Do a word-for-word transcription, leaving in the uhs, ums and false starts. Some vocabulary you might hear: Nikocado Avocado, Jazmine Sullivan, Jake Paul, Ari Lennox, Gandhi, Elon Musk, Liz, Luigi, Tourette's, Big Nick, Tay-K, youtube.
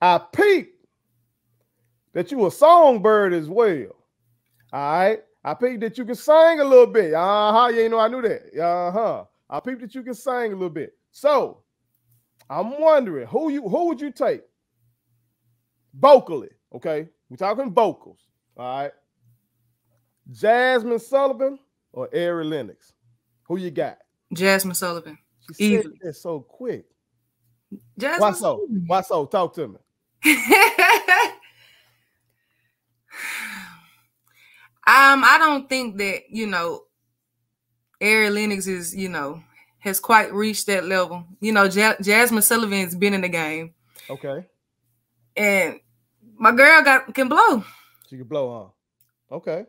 I peeped that you a songbird as well. All right. I peeped that you can sing a little bit. Uh-huh. You ain't know I knew that. Uh-huh. I peeped that you can sing a little bit. So I'm wondering who you who would you take vocally? Okay, we're talking vocals. All right. Jazmine Sullivan or Ari Lennox? Who you got? Jazmine Sullivan. She said that so quick. Jazmine Why so? Why so? Talk to me. Um, I don't think that, you know, Ari Lennox is, you know, has quite reached that level. You know, Ja- Jazmine Sullivan's been in the game. Okay. And my girl got can blow. She can blow, huh? Okay.